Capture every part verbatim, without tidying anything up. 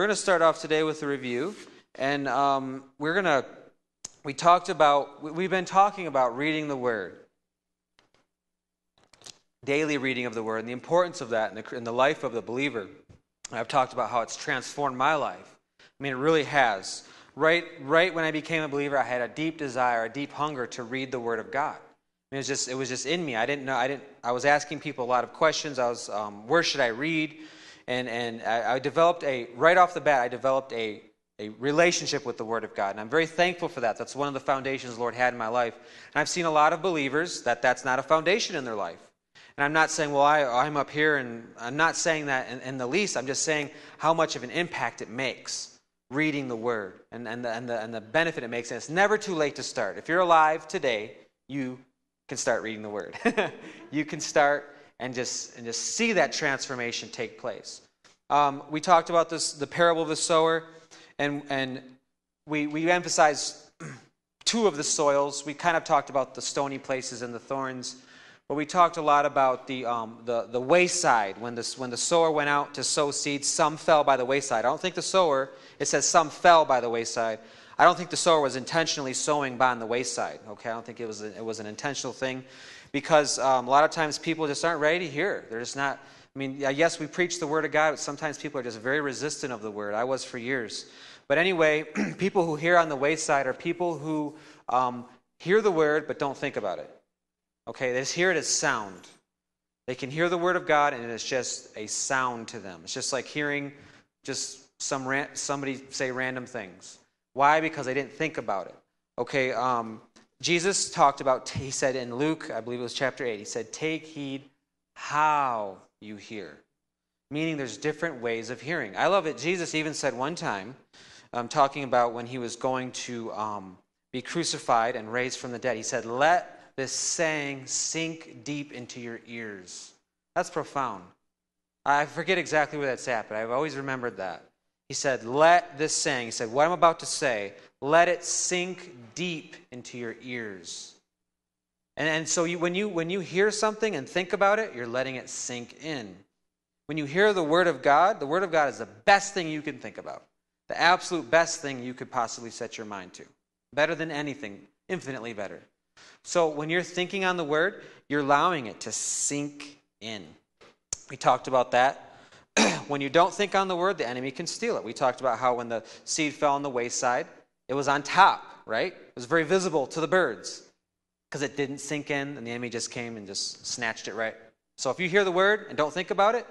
We're going to start off today with a review, and um, we're going to, we talked about, we've been talking about reading the Word, daily reading of the Word, and the importance of that in the, in the life of the believer. I've talked about how it's transformed my life. I mean, it really has. Right, right when I became a believer, I had a deep desire, a deep hunger to read the Word of God. I mean, it was just, it was just in me. I didn't know. I didn't. I was asking people a lot of questions. I was, um, where should I read? And and I, I developed a right off the bat. I developed a a relationship with the Word of God, and I'm very thankful for that. That's one of the foundations the Lord had in my life. And I've seen a lot of believers that that's not a foundation in their life. And I'm not saying, well, I, I'm up here, and I'm not saying that in, in the least. I'm just saying how much of an impact it makes reading the Word and and the, and the and the benefit it makes. And it's never too late to start. If you're alive today, you can start reading the Word. You can start and just and just see that transformation take place. Um, we talked about this, the parable of the sower, and and we we emphasized two of the soils. We kind of talked about the stony places and the thorns, but we talked a lot about the um, the the wayside when this when the sower went out to sow seeds. Some fell by the wayside. I don't think the sower. It says some fell by the wayside. I don't think the sower was intentionally sowing by on the wayside. Okay, I don't think it was a, it was an intentional thing, because um, a lot of times people just aren't ready to hear. They're just not. I mean, yes, we preach the Word of God, but sometimes people are just very resistant of the Word. I was for years, but anyway, people who hear on the wayside are people who um, hear the Word but don't think about it. Okay, they just hear it as sound. They can hear the Word of God, and it's just a sound to them. It's just like hearing just some ran- somebody say random things. Why? Because I didn't think about it. Okay, um, Jesus talked about, he said in Luke, I believe it was chapter eight, he said, take heed how you hear. Meaning there's different ways of hearing. I love it. Jesus even said one time, um, talking about when he was going to um, be crucified and raised from the dead, he said, let this saying sink deep into your ears. That's profound. I forget exactly where that's at, but I've always remembered that. He said, let this saying, he said, what I'm about to say, let it sink deep into your ears. And, and so you, when, you, when you hear something and think about it, you're letting it sink in. When you hear the Word of God, the Word of God is the best thing you can think about. The absolute best thing you could possibly set your mind to. Better than anything, infinitely better. So when you're thinking on the Word, you're allowing it to sink in. We talked about that. When you don't think on the Word, the enemy can steal it. We talked about how when the seed fell on the wayside, it was on top, right? It was very visible to the birds because it didn't sink in, and the enemy just came and just snatched it right. So if you hear the Word and don't think about it,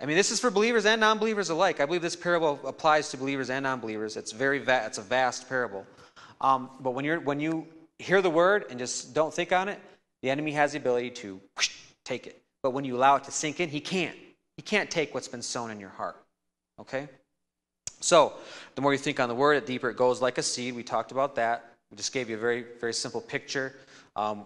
I mean, this is for believers and non-believers alike. I believe this parable applies to believers and non-believers. It's very va- it's a vast parable. Um, but when you're when you hear the Word and just don't think on it, the enemy has the ability to whoosh, take it. But when you allow it to sink in, he can't. You can't take what's been sown in your heart, okay? So the more you think on the Word, the deeper it goes, like a seed. We talked about that. We just gave you a very, very simple picture. Um,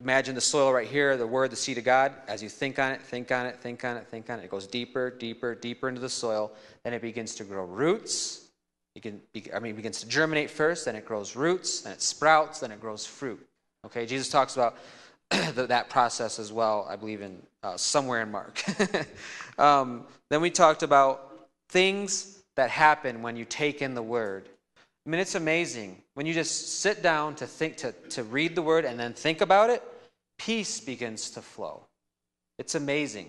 imagine the soil right here, the Word, the seed of God. As you think on it, think on it, think on it, think on it, it goes deeper, deeper, deeper into the soil. Then it begins to grow roots. It can be, I mean, it begins to germinate first, then it grows roots, then it sprouts, then it grows fruit. Okay, Jesus talks about that process as well, I believe, in uh, somewhere in Mark. um, then we talked about things that happen when you take in the Word. I mean, it's amazing. When you just sit down to think to, to read the Word and then think about it, peace begins to flow. It's amazing.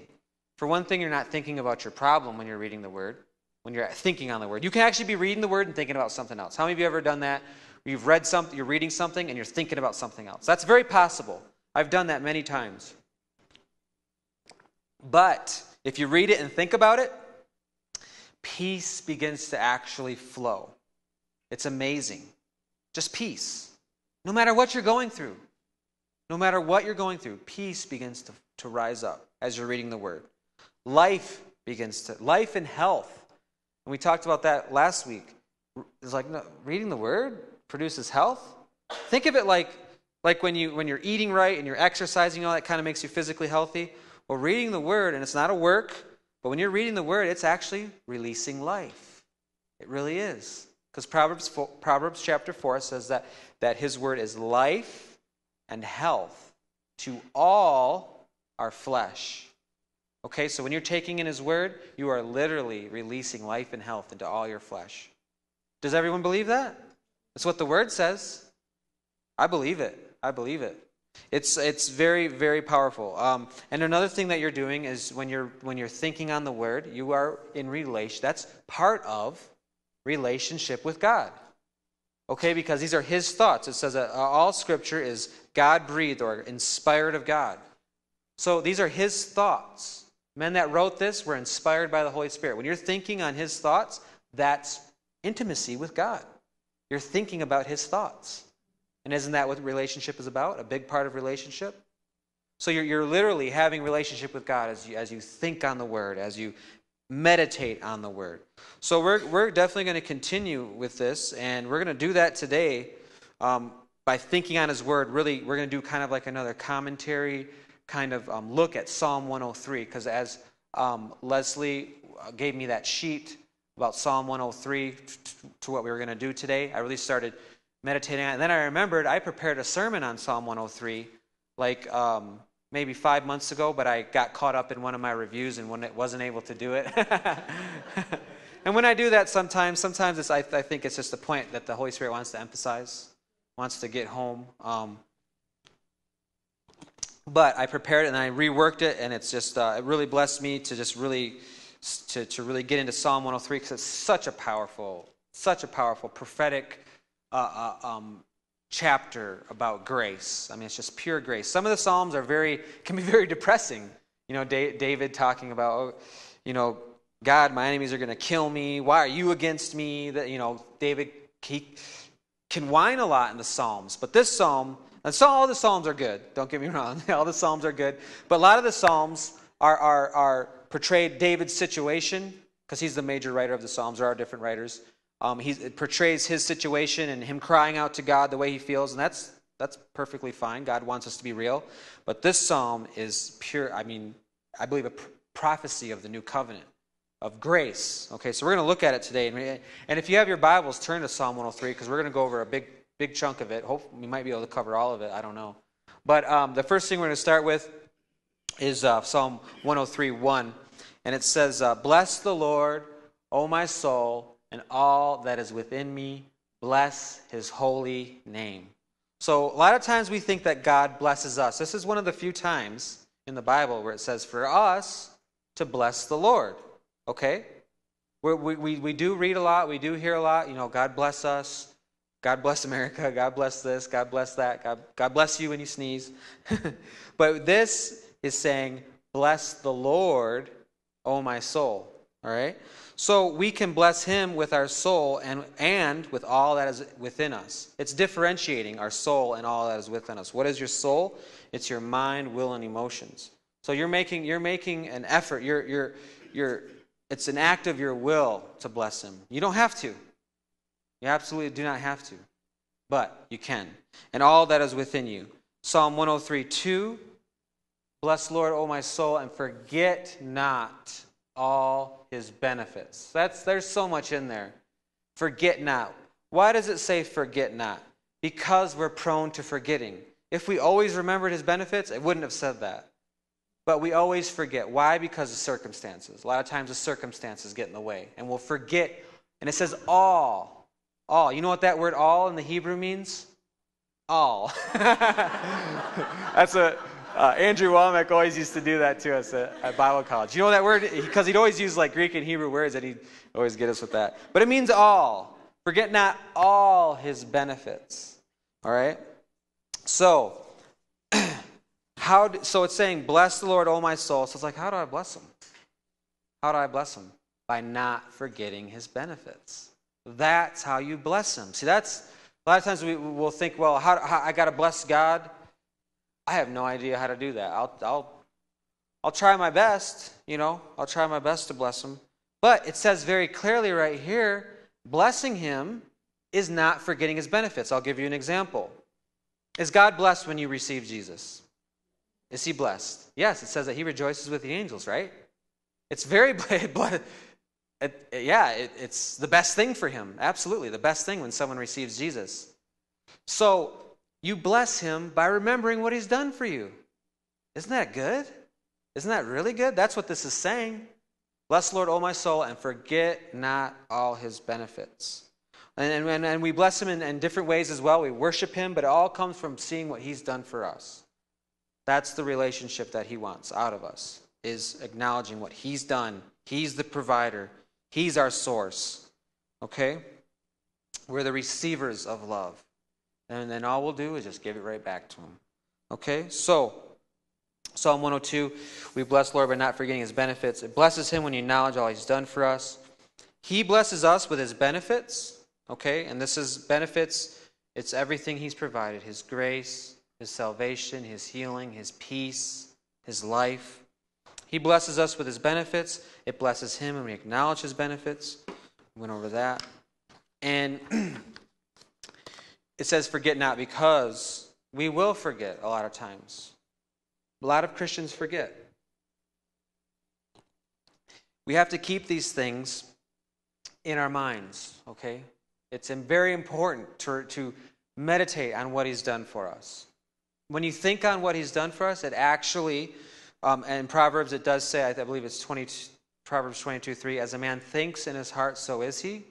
For one thing, you're not thinking about your problem when you're reading the Word, when you're thinking on the Word. You can actually be reading the Word and thinking about something else. How many of you have ever done that? You've read something, you're reading something, and you're thinking about something else. That's very possible. I've done that many times. But if you read it and think about it, peace begins to actually flow. It's amazing. Just peace. No matter what you're going through, no matter what you're going through, peace begins to, to rise up as you're reading the Word. Life begins to, life and health. And we talked about that last week. It's like, no, reading the Word produces health. Think of it like, Like when, you, when you're eating right and you're exercising, all that kind of makes you physically healthy. Well, reading the Word, and it's not a work, but when you're reading the Word, it's actually releasing life. It really is. Because Proverbs, Proverbs chapter four says that, that His Word is life and health to all our flesh. Okay, so when you're taking in his word, you are literally releasing life and health into all your flesh. Does everyone believe that? That's what the word says. I believe it. I believe it. It's it's very, very powerful. Um, and another thing that you're doing is when you're when you're thinking on the word, you are in relation. That's part of relationship with God. Okay, because these are his thoughts. It says that all scripture is God-breathed or inspired of God. So these are his thoughts. Men that wrote this were inspired by the Holy Spirit. When you're thinking on his thoughts, that's intimacy with God. You're thinking about his thoughts. And isn't that what relationship is about? A big part of relationship? So you're, you're literally having relationship with God as you, as you think on the word, as you meditate on the word. So we're, we're definitely going to continue with this, and we're going to do that today um, by thinking on his word. Really, we're going to do kind of like another commentary kind of um, look at Psalm one oh three, because as um, Leslie gave me that sheet about Psalm one oh three to what we were going to do today, I really started meditating on it. And then I remembered I prepared a sermon on Psalm one oh three like um, maybe five months ago, but I got caught up in one of my reviews and when it wasn't able to do it. And when I do that sometimes, sometimes it's, I, I think it's just the point that the Holy Spirit wants to emphasize, wants to get home. Um, but I prepared it and I reworked it, and it's just, uh, it really blessed me to just really, to, to really get into Psalm one oh three, because it's such a powerful, such a powerful prophetic Uh, uh, um, chapter about grace. I mean, it's just pure grace. Some of the Psalms are very can be very depressing. You know, da- David talking about, oh, you know, God, my enemies are going to kill me. Why are you against me? That, you know, David he can whine a lot in the Psalms, but this Psalm, and so all the Psalms are good. Don't get me wrong, all the Psalms are good, but a lot of the Psalms are are are portrayed David's situation, because he's the major writer of the Psalms. There are different writers. Um, he it portrays his situation and him crying out to God the way he feels, and that's that's perfectly fine. God wants us to be real, but this psalm is pure. I mean, I believe a pr- prophecy of the new covenant of grace. Okay, so we're going to look at it today, and, we, and if you have your Bibles, turn to Psalm one oh three, because we're going to go over a big big chunk of it. Hope we might be able to cover all of it. I don't know, but um, the first thing we're going to start with is uh, Psalm one oh three one, and it says, uh, "Bless the Lord, O my soul, and all that is within me, bless his holy name." So a lot of times we think that God blesses us. This is one of the few times in the Bible where it says for us to bless the Lord. Okay? We, we, we do read a lot. We do hear a lot. You know, God bless us. God bless America. God bless this. God bless that. God, God bless you when you sneeze. But this is saying, bless the Lord, O my soul. All right? So we can bless him with our soul and, and with all that is within us. It's differentiating our soul and all that is within us. What is your soul? It's your mind, will, and emotions. So you're making you're making an effort. You're you're you're it's an act of your will to bless him. You don't have to. You absolutely do not have to. But you can. And all that is within you. Psalm one oh three two. Bless Lord, O my soul, and forget not all his benefits. That's there's so much in there. Forget not. Why does it say forget not? Because we're prone to forgetting. If we always remembered his benefits, it wouldn't have said that. But we always forget. Why? Because of circumstances. A lot of times the circumstances get in the way, and we'll forget. And it says all. All. You know what that word all in the Hebrew means? All. That's a Uh, Andrew Womack always used to do that to us at, at Bible college. You know that word? Because he'd always use like Greek and Hebrew words, and he'd always get us with that. But it means all. Forget not all his benefits. All right? So, how? Do, so it's saying, bless the Lord, O my soul. So it's like, how do I bless him? How do I bless him? By not forgetting his benefits. That's how you bless him. See, that's, a lot of times we, we'll think, well, how, how I got to bless God? I have no idea how to do that. I'll, I'll, I'll try my best, you know. I'll try my best to bless him. But it says very clearly right here, blessing him is not forgetting his benefits. I'll give you an example. Is God blessed when you receive Jesus? Is he blessed? Yes, it says that he rejoices with the angels, right? It's very, but it, it, yeah, it, it's the best thing for him. Absolutely, the best thing when someone receives Jesus. So, you bless him by remembering what he's done for you. Isn't that good? Isn't that really good? That's what this is saying. Bless the Lord, O my soul, and forget not all his benefits. And, and, and we bless him in, in different ways as well. We worship him, but it all comes from seeing what he's done for us. That's the relationship that he wants out of us, is acknowledging what he's done. He's the provider. He's our source. Okay? We're the receivers of love. And then all we'll do is just give it right back to him. Okay? So, Psalm one oh two, we bless the Lord by not forgetting his benefits. It blesses him when you acknowledge all he's done for us. He blesses us with his benefits. Okay, and this is benefits. It's everything he's provided. His grace, his salvation, his healing, his peace, his life. He blesses us with his benefits. It blesses him and we acknowledge his benefits. We went over that. And it says forget not, because we will forget a lot of times. A lot of Christians forget. We have to keep these things in our minds, okay? It's very important to, to meditate on what he's done for us. When you think on what he's done for us, it actually, um, and in Proverbs it does say, I believe it's Proverbs twenty-two three, as a man thinks in his heart, so is he.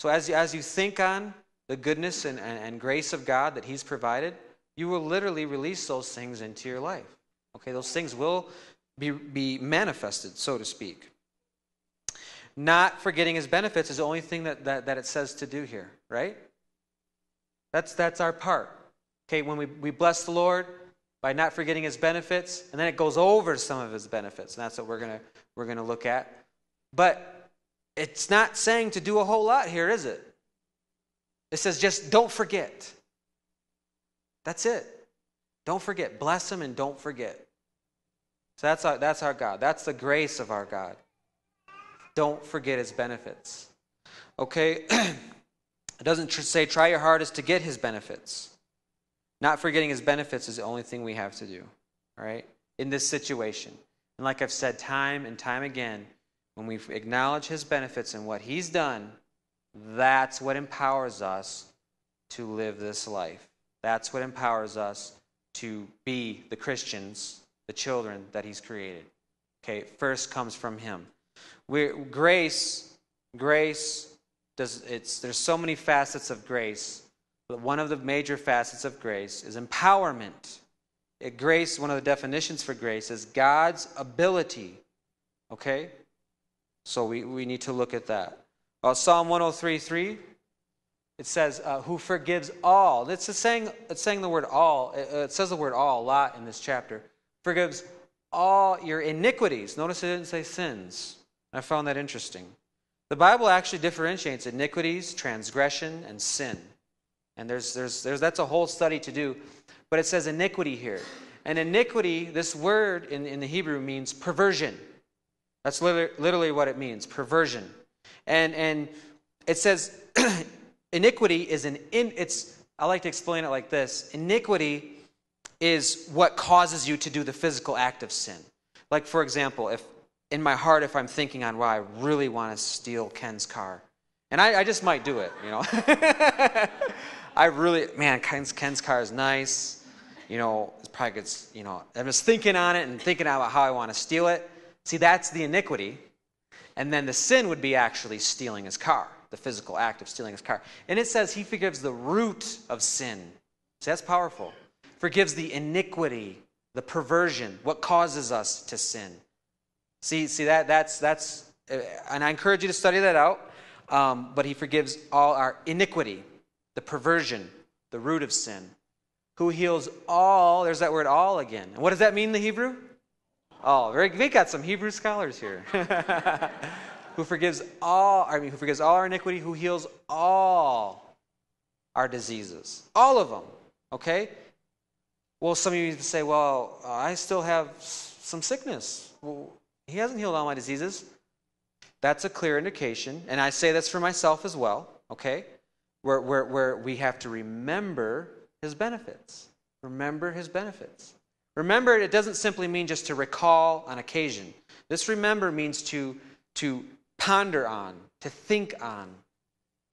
So as you, as you think on the goodness and, and, and grace of God that he's provided, you will literally release those things into your life. Okay, those things will be, be manifested, so to speak. Not forgetting his benefits is the only thing that, that, that it says to do here, right? That's, that's our part. Okay, when we, we bless the Lord by not forgetting his benefits, and then it goes over some of his benefits, and that's what we're gonna we're gonna look at. But it's not saying to do a whole lot here, is it? It says just don't forget. That's it. Don't forget. Bless him and don't forget. So that's our, that's our God. That's the grace of our God. Don't forget his benefits. Okay? It doesn't tr- say try your hardest to get his benefits. Not forgetting his benefits is the only thing we have to do, all right, in this situation. And like I've said time and time again, when we acknowledge his benefits and what he's done, that's what empowers us to live this life. That's what empowers us to be the Christians, the children that he's created. Okay? First comes from him. We're, grace, grace, does, it's, there's so many facets of grace, but one of the major facets of grace is empowerment. It, grace, one of the definitions for grace is God's ability, okay? So we, we need to look at that. Uh, Psalm one oh three three, it says, uh, who forgives all. It's saying, it's saying the word all. It, it says the word all a lot in this chapter. Forgives all your iniquities. Notice it didn't say sins. I found that interesting. The Bible actually differentiates iniquities, transgression, and sin. And there's, there's, there's, that's a whole study to do. But it says iniquity here. And iniquity, this word in, in the Hebrew means perversion. That's literally, literally what it means, perversion. And, and it says iniquity is an, in, it's, I like to explain it like this. Iniquity is what causes you to do the physical act of sin. Like for example, if, in my heart, if I'm thinking on, well, I really want to steal Ken's car. And I, I just might do it, you know. I really, man, Ken's, Ken's car is nice. You know, it's probably good, you know. I'm just thinking on it and thinking about how I want to steal it. See, that's the iniquity. And then the sin would be actually stealing his car, the physical act of stealing his car. And it says he forgives the root of sin. See, that's powerful. Forgives the iniquity, the perversion, what causes us to sin. See, see that that's that's, and I encourage you to study that out. Um, but he forgives all our iniquity, the perversion, the root of sin. Who heals all? There's that word all again. And what does that mean in the Hebrew? All. Very, we got some Hebrew scholars here. Who forgives all? I mean, who forgives all our iniquity? Who heals all our diseases? All of them. Okay. Well, some of you say, "Well, uh, I still have some sickness." Well, he hasn't healed all my diseases. That's a clear indication. And I say this for myself as well, okay? Where, where, where we have to remember his benefits. Remember his benefits. Remember, it doesn't simply mean just to recall on occasion. This remember means to, to ponder on, to think on,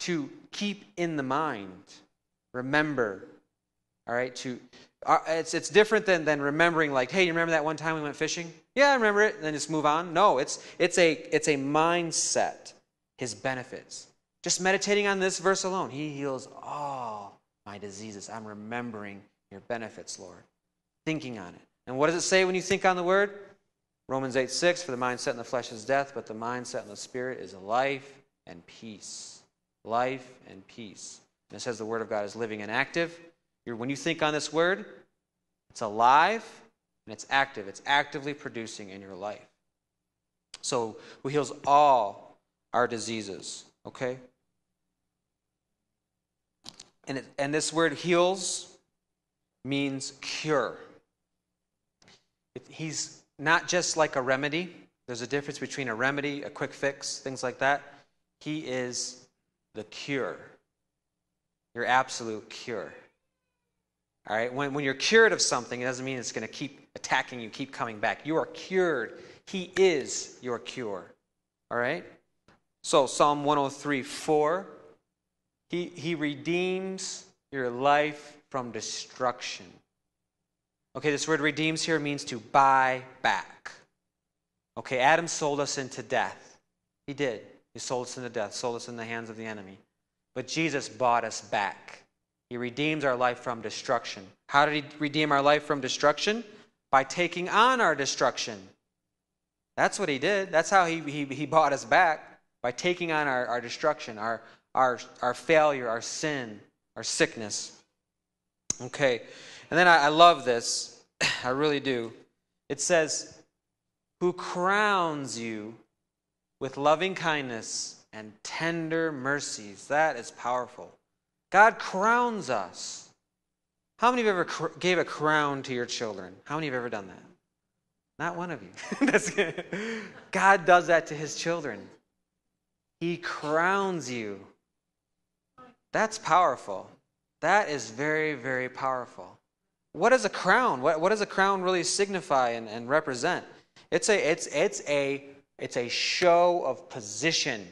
to keep in the mind. Remember. All right, to uh, it's it's different than than remembering like, hey, you remember that one time we went fishing? Yeah, I remember it, and then just move on. No, it's it's a it's a mindset. His benefits. Just meditating on this verse alone. He heals all my diseases. I'm remembering your benefits, Lord. Thinking on it. And what does it say when you think on the word? Romans eight six, for the mind set in the flesh is death, but the mind set in the spirit is life and peace. Life and peace. And it says the word of God is living and active. You're, when you think on this word, it's alive and it's active. It's actively producing in your life. So who heals all our diseases, okay? And, it, and this word heals means cure. It, he's not just like a remedy. There's a difference between a remedy, a quick fix, things like that. He is the cure, your absolute cure. All right, when, when you're cured of something, it doesn't mean it's going to keep attacking you, keep coming back. You are cured. He is your cure. All right? So Psalm one oh three four, he, he redeems your life from destruction. Okay, this word redeems here means to buy back. Okay, Adam sold us into death. He did. He sold us into death, sold us in the hands of the enemy. But Jesus bought us back. He redeems our life from destruction. How did he redeem our life from destruction? By taking on our destruction. That's what he did. That's how he, he, he bought us back, by taking on our, our destruction, our, our, our failure, our sin, our sickness. Okay, and then I, I love this. I really do. It says, who crowns you with loving kindness and tender mercies. That is powerful. God crowns us. How many of you ever cr gave a crown to your children? How many have ever done that? Not one of you. That's good. God does that to his children. He crowns you. That's powerful. That is very, very powerful. What is a crown? What, what does a crown really signify and, and represent? It's a, it's, it's, a, it's a show of position.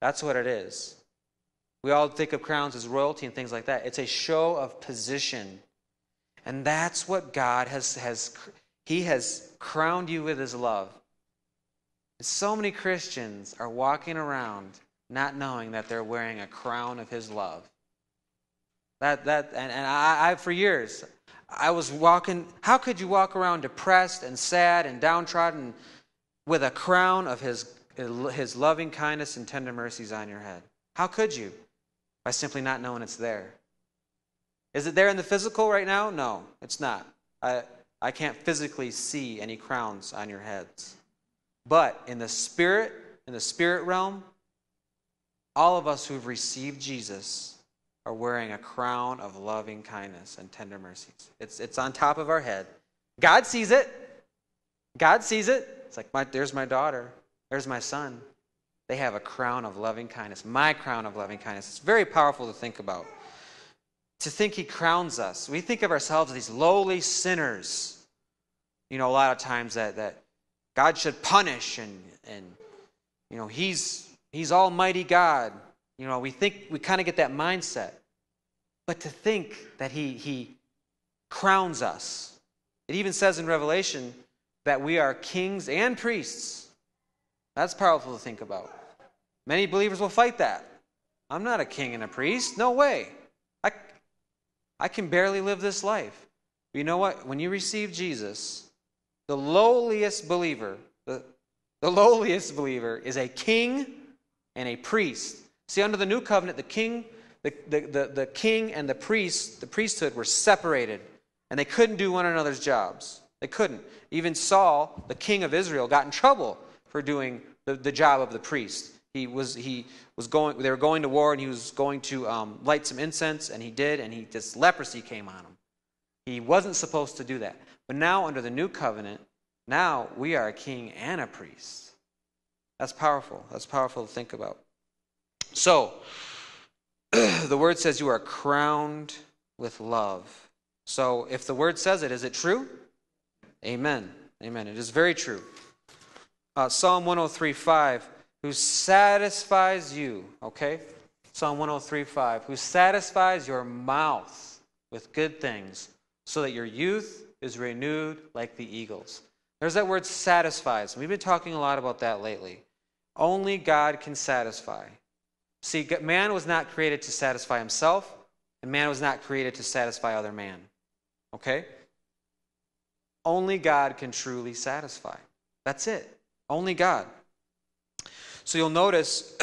That's what it is. We all think of crowns as royalty and things like that. It's a show of position. And that's what God has, has he has crowned you with his love. And so many Christians are walking around not knowing that they're wearing a crown of his love. That, that, and and I, I, for years, I was walking, how could you walk around depressed and sad and downtrodden with a crown of his, his loving kindness and tender mercies on your head? How could you? By simply not knowing it's there. Is it there in the physical right now? No, it's not. I, I can't physically see any crowns on your heads. But in the spirit, in the spirit realm, all of us who've received Jesus are wearing a crown of loving kindness and tender mercies. It's, it's on top of our head. God sees it. God sees it. It's like, my, there's my daughter. There's my son. They have a crown of loving kindness, my crown of loving kindness. It's very powerful to think about. To think he crowns us. We think of ourselves as these lowly sinners. You know, a lot of times that, that God should punish and, and you know, he's, he's almighty God. You know, we think, we kind of get that mindset. But to think that he, he crowns us. It even says in Revelation that we are kings and priests. That's powerful to think about. Many believers will fight that. I'm not a king and a priest. No way. I, I can barely live this life. But you know what? When you receive Jesus, the lowliest believer, the, the lowliest believer is a king and a priest. See, under the new covenant, the king, the, the, the, the king and the priest, the priesthood were separated. And they couldn't do one another's jobs. They couldn't. Even Saul, the king of Israel, got in trouble for doing the, the job of the priest. He was, he was going, they were going to war, and he was going to um, light some incense, and he did, and he, this leprosy came on him. He wasn't supposed to do that. But now under the new covenant, now we are a king and a priest. That's powerful. That's powerful to think about. So, the word says you are crowned with love. So if the word says it, is it true? Amen. Amen. It is very true. Uh, Psalm one oh three five, who satisfies you, okay? Psalm one oh three five, who satisfies your mouth with good things, so that your youth is renewed like the eagles. There's that word satisfies. We've been talking a lot about that lately. Only God can satisfy. See, man was not created to satisfy himself, and man was not created to satisfy other man. Okay? Only God can truly satisfy. That's it. Only God. So you'll notice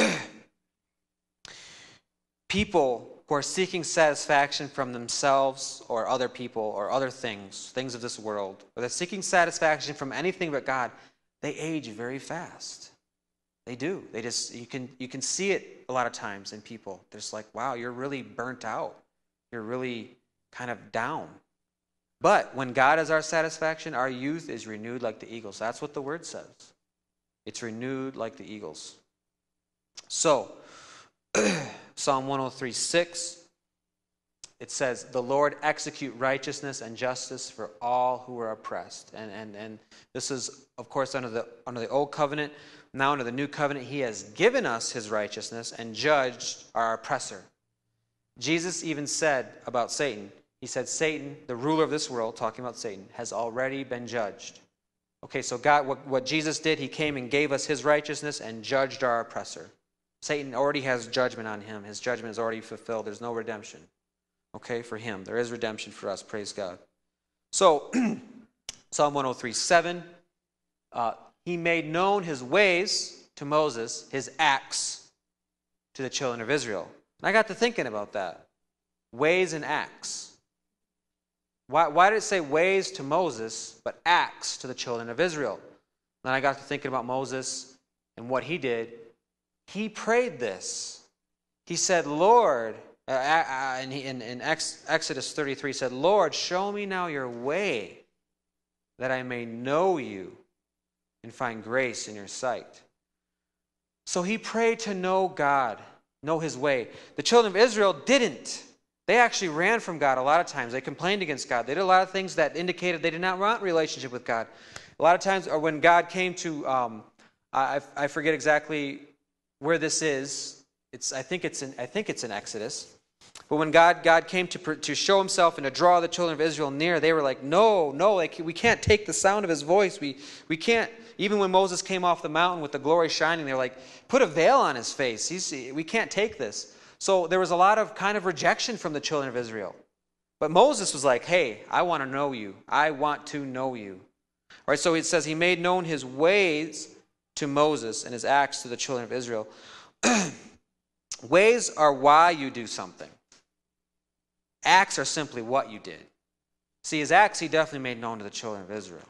people who are seeking satisfaction from themselves or other people or other things, things of this world, or they're seeking satisfaction from anything but God, they age very fast. They do. They just, you can, you can see it a lot of times in people. They're just like, wow, you're really burnt out. You're really kind of down. But when God is our satisfaction, our youth is renewed like the eagles. That's what the word says. It's renewed like the eagles. So, Psalm one oh three, six, it says, the Lord execute righteousness and justice for all who are oppressed. And, and, and this is, of course, under the, under the old covenant. Now under the new covenant, he has given us his righteousness and judged our oppressor. Jesus even said about Satan, he said, Satan, the ruler of this world, talking about Satan, has already been judged. Okay, so God, what, what Jesus did, he came and gave us his righteousness and judged our oppressor. Satan already has judgment on him. His judgment is already fulfilled. There's no redemption, okay, for him. There is redemption for us, praise God. So, Psalm one oh three, seven, uh, he made known his ways to Moses, his acts to the children of Israel. And I got to thinking about that. Ways and acts. Why, why did it say ways to Moses, but acts to the children of Israel? Then I got to thinking about Moses and what he did. He prayed this. He said, Lord, uh, uh, and he, in, in Ex, Exodus thirty-three said, Lord, show me now your way that I may know you and find grace in your sight. So he prayed to know God, know his way. The children of Israel didn't. They actually ran from God a lot of times. They complained against God. They did a lot of things that indicated they did not want relationship with God. A lot of times, or when God came to, um, I, I forget exactly where this is. It's I think it's in I think it's in Exodus. But when God God came to to show Himself and to draw the children of Israel near, they were like, no, no, like we can't take the sound of His voice. We we can't. Even when Moses came off the mountain with the glory shining, they're like, put a veil on his face. He's we can't take this. So there was a lot of kind of rejection from the children of Israel. But Moses was like, hey, I want to know you. I want to know you. All right, so it says he made known his ways to Moses and his acts to the children of Israel. Ways are why you do something. Acts are simply what you did. See, his acts he definitely made known to the children of Israel.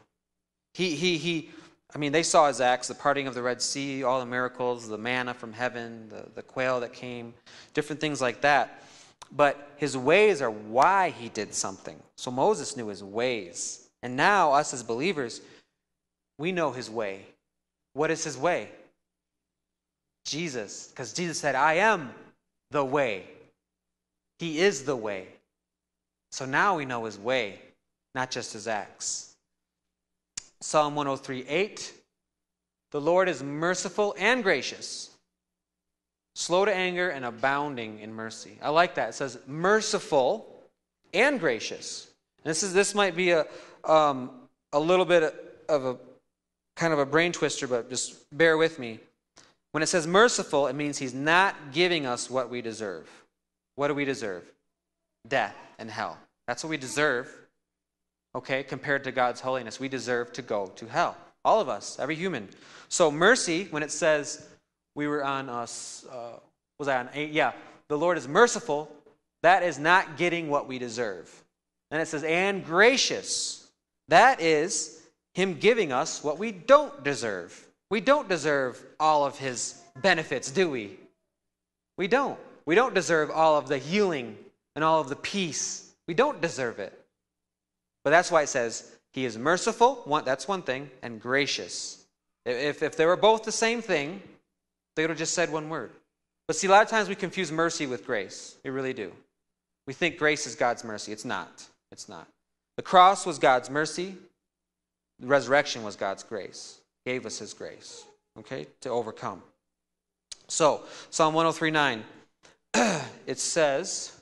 He, he, he, I mean, they saw his acts, the parting of the Red Sea, all the miracles, the manna from heaven, the, the quail that came, different things like that. But his ways are why he did something. So Moses knew his ways. And now us as believers, we know his way. What is his way? Jesus. Because Jesus said, I am the way. He is the way. So now we know his way, not just his acts. Psalm one oh three, eight, the Lord is merciful and gracious, slow to anger and abounding in mercy. I like that. It says merciful and gracious. And this is this might be a um, a little bit of a kind of a brain twister, but just bear with me. When it says merciful, it means he's not giving us what we deserve. What do we deserve? Death and hell. That's what we deserve. Okay, compared to God's holiness, we deserve to go to hell. All of us, every human. So mercy, when it says we were on us, uh, was I on eight? Yeah, the Lord is merciful. That is not getting what we deserve. And it says, and gracious. That is him giving us what we don't deserve. We don't deserve all of his benefits, do we? We don't. We don't deserve all of the healing and all of the peace. We don't deserve it. But that's why it says he is merciful, one, that's one thing, and gracious. If, if they were both the same thing, they would have just said one word. But see, a lot of times we confuse mercy with grace. We really do. We think grace is God's mercy. It's not. It's not. The cross was God's mercy. The resurrection was God's grace. He gave us his grace, okay, to overcome. So, Psalm one oh three, nine, it says,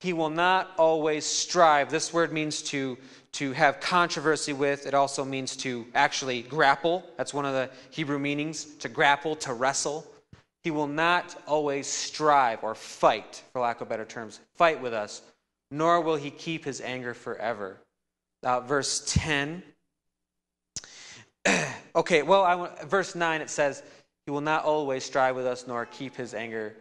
He will not always strive. This word means to, to have controversy with. It also means to actually grapple. That's one of the Hebrew meanings, to grapple, to wrestle. He will not always strive or fight, for lack of better terms, fight with us, nor will he keep his anger forever. Uh, verse ten. okay, well, I want, verse nine, it says, he will not always strive with us, nor keep his anger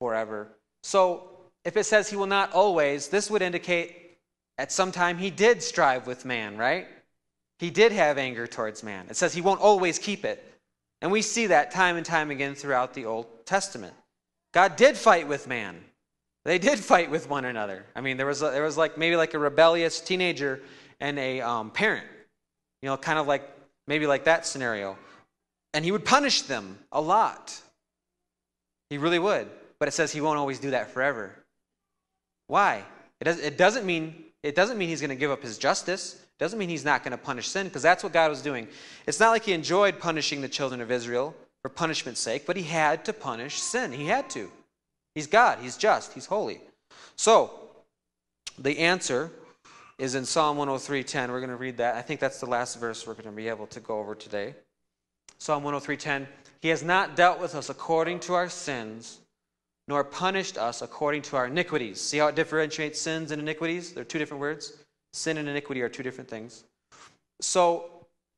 forever. So, if it says he will not always, this would indicate at some time he did strive with man, right? He did have anger towards man. It says he won't always keep it. And we see that time and time again throughout the Old Testament. God did fight with man. They did fight with one another. I mean, there was a, there was like maybe like a rebellious teenager and a um, parent. You know, kind of like maybe like that scenario. And he would punish them a lot. He really would. But it says he won't always do that forever. Why? It, does, it doesn't mean it doesn't mean he's going to give up his justice. It doesn't mean he's not going to punish sin, because that's what God was doing. It's not like he enjoyed punishing the children of Israel for punishment's sake, but he had to punish sin. He had to. He's God. He's just. He's holy. So, the answer is in Psalm one oh three ten. We're going to read that. I think that's the last verse we're going to be able to go over today. Psalm one oh three ten. He has not dealt with us according to our sins, nor punished us according to our iniquities. See how it differentiates sins and iniquities? They're two different words. Sin and iniquity are two different things. So,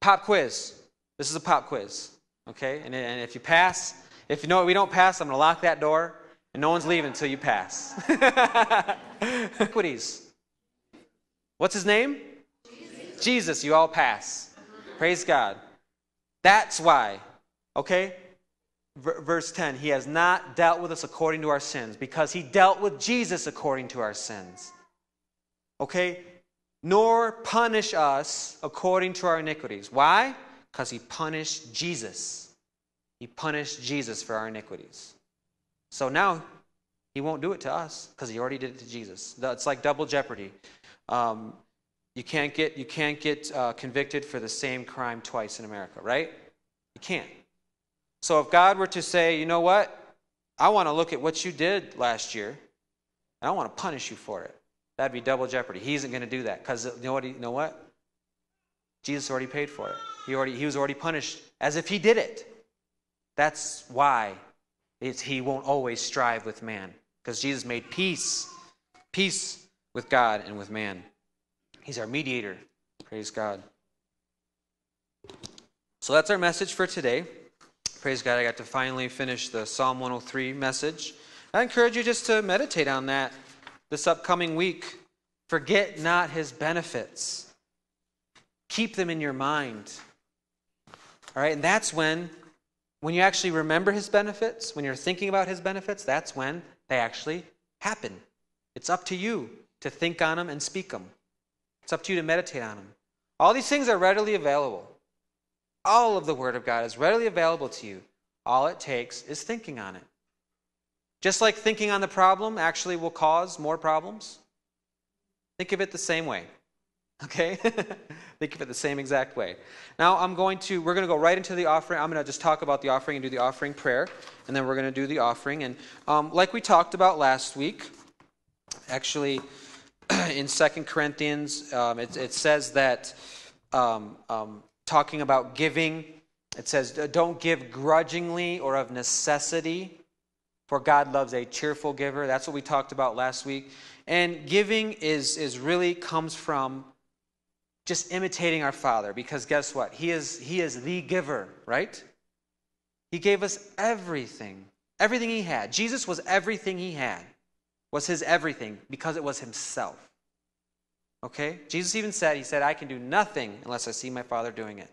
pop quiz. This is a pop quiz, okay? And, and if you pass, if you know we don't pass, I'm going to lock that door, and no one's leaving until you pass. Iniquities. What's his name? Jesus. Jesus, you all pass. Praise God. That's why, okay? Verse ten, he has not dealt with us according to our sins, because he dealt with Jesus according to our sins. Okay? Nor punish us according to our iniquities. Why? Because he punished Jesus. He punished Jesus for our iniquities. So now, he won't do it to us, because he already did it to Jesus. It's like double jeopardy. Um, you can't get, you can't get uh, convicted for the same crime twice in America, right? You can't. So if God were to say, you know what, I want to look at what you did last year, and I want to punish you for it, that'd be double jeopardy. He isn't going to do that, because you know what? You know what? Jesus already paid for it. He already he was already punished as if he did it. That's why it's, he won't always strive with man, because Jesus made peace, peace with God and with man. He's our mediator. Praise God. So that's our message for today. Praise God, I got to finally finish the Psalm one oh three message. I encourage you just to meditate on that this upcoming week. Forget not his benefits. Keep them in your mind. All right, and that's when, when you actually remember his benefits, when you're thinking about his benefits, that's when they actually happen. It's up to you to think on them and speak them. It's up to you to meditate on them. All these things are readily available. All of the Word of God is readily available to you. All it takes is thinking on it. Just like thinking on the problem actually will cause more problems, think of it the same way. Okay? Think of it the same exact way. Now I'm going to, we're going to go right into the offering. I'm going to just talk about the offering and do the offering prayer, and then we're going to do the offering. And um, like we talked about last week, actually in Second Corinthians, um, it, it says that um, um, talking about giving, it says, don't give grudgingly or of necessity, for God loves a cheerful giver. That's what we talked about last week. And giving is, is really comes from just imitating our Father, because guess what? He is, he is the giver, right? He gave us everything, everything he had. Jesus was everything he had, was his everything, because it was himself. Okay? Jesus even said, he said, I can do nothing unless I see my Father doing it.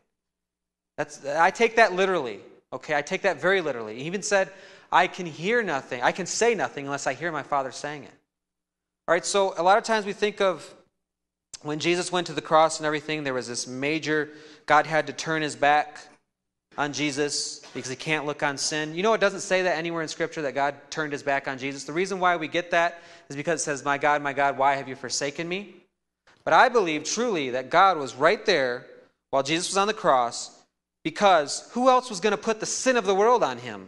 That's, I take that literally. Okay? I take that very literally. He even said, I can hear nothing. I can say nothing unless I hear my Father saying it. All right, so a lot of times we think of when Jesus went to the cross and everything, there was this major, God had to turn his back on Jesus because he can't look on sin. You know, it doesn't say that anywhere in Scripture that God turned his back on Jesus. The reason why we get that is because it says, my God, my God, why have you forsaken me? But I believe truly that God was right there while Jesus was on the cross, because who else was going to put the sin of the world on him?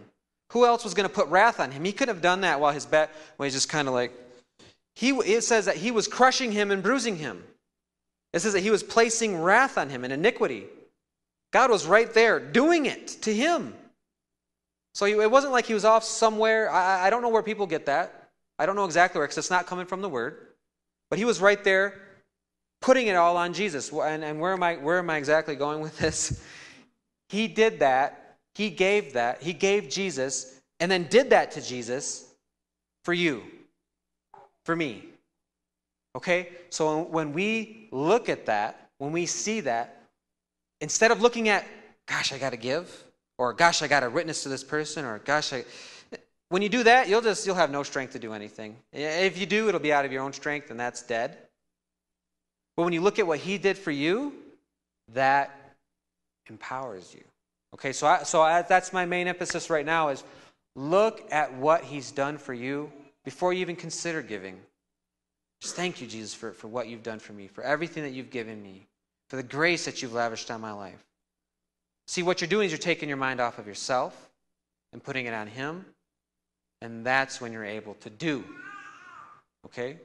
Who else was going to put wrath on him? He couldn't have done that while his back, when he's just kind of like, He, it says that he was crushing him and bruising him. It says that he was placing wrath on him and iniquity. God was right there doing it to him. So he, it wasn't like he was off somewhere. I, I don't know where people get that. I don't know exactly where, because it's not coming from the word. But he was right there putting it all on Jesus. And, and where am I, where am I exactly going with this? He did that. He gave that. He gave Jesus and then did that to Jesus for you. For me. Okay? So when we look at that, when we see that, instead of looking at, gosh, I got to give, or gosh, I got to witness to this person, or gosh, I... when you do that, you'll just, you'll have no strength to do anything. If you do, it'll be out of your own strength, and that's dead. But when you look at what he did for you, that empowers you. Okay? So, I, so I, that's my main emphasis right now is look at what he's done for you before you even consider giving. Just thank you, Jesus, for, for what you've done for me, for everything that you've given me, for the grace that you've lavished on my life. See, what you're doing is you're taking your mind off of yourself and putting it on him, and that's when you're able to do. Okay?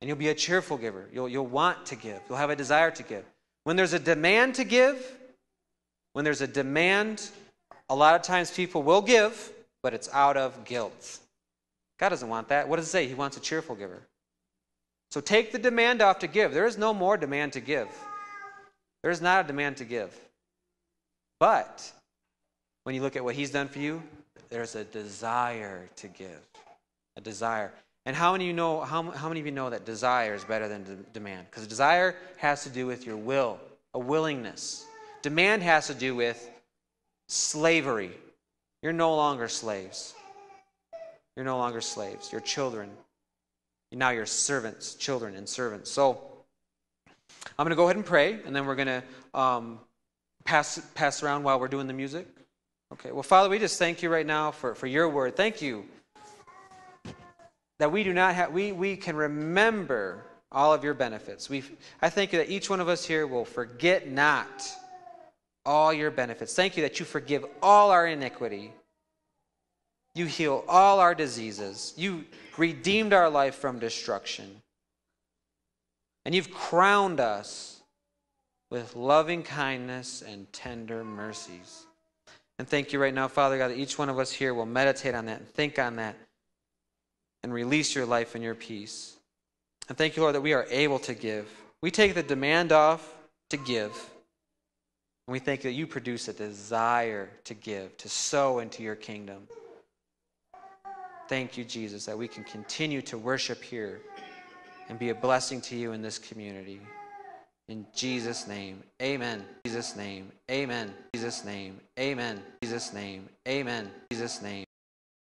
And you'll be a cheerful giver. You'll, you'll want to give. You'll have a desire to give. When there's a demand to give, when there's a demand, a lot of times people will give, but it's out of guilt. God doesn't want that. What does it say? He wants a cheerful giver. So take the demand off to give. There is no more demand to give. There is not a demand to give. But when you look at what he's done for you, there's a desire to give. A desire. And how many of you know, how, how many of you know that desire is better than de- demand? Because desire has to do with your will, a willingness. Demand has to do with slavery. You're no longer slaves. You're no longer slaves. You're children. Now you're servants, children and servants. So I'm going to go ahead and pray, and then we're going to um, pass, pass around while we're doing the music. Okay, well, Father, we just thank you right now for, for your word. Thank you that we do not have, we, we can remember all of your benefits. We've, I thank you that each one of us here will forget not all your benefits. Thank you that you forgive all our iniquity. You heal all our diseases. You redeemed our life from destruction. And you've crowned us with loving kindness and tender mercies. And thank you right now, Father God, that each one of us here will meditate on that and think on that and release your life and your peace. And thank you, Lord, that we are able to give. We take the demand off to give. And we thank you that you produce a desire to give, to sow into your kingdom. Thank you, Jesus, that we can continue to worship here and be a blessing to you in this community. In Jesus' name, amen. Jesus' name, amen. Jesus' name, amen. Jesus' name, amen. Jesus' name.